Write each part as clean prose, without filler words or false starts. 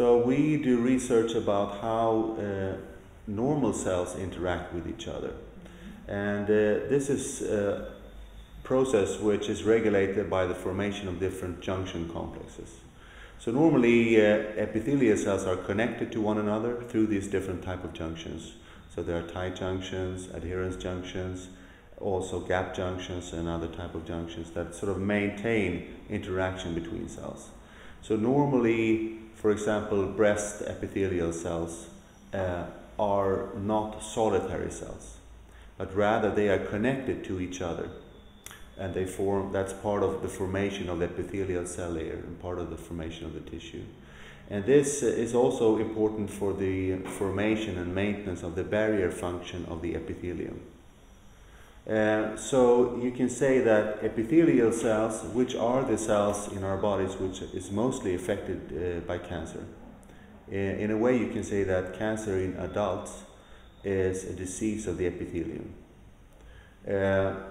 So we do research about how normal cells interact with each other. And this is a process which is regulated by the formation of different junction complexes. So normally epithelial cells are connected to one another through these different type of junctions. So there are tight junctions, adherence junctions, also gap junctions and other type of junctions that sort of maintain interaction between cells. So normally, for example, breast epithelial cells are not solitary cells, but rather they are connected to each other, and they form, that's part of the formation of the epithelial cell layer and part of the formation of the tissue. And this is also important for the formation and maintenance of the barrier function of the epithelium. So you can say that epithelial cells, which are the cells in our bodies which is mostly affected by cancer. In a way you can say that cancer in adults is a disease of the epithelium. That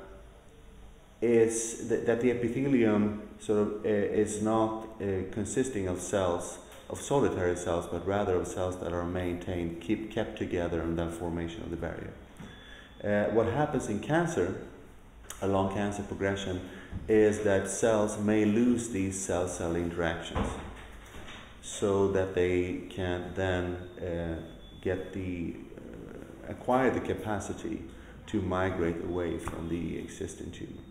the epithelium sort of is not consisting of cells, of solitary cells, but rather of cells that are maintained, kept together and then formation of the barrier. What happens in cancer, along cancer progression, is that cells may lose these cell-cell interactions so that they can then acquire the capacity to migrate away from the existing tumor.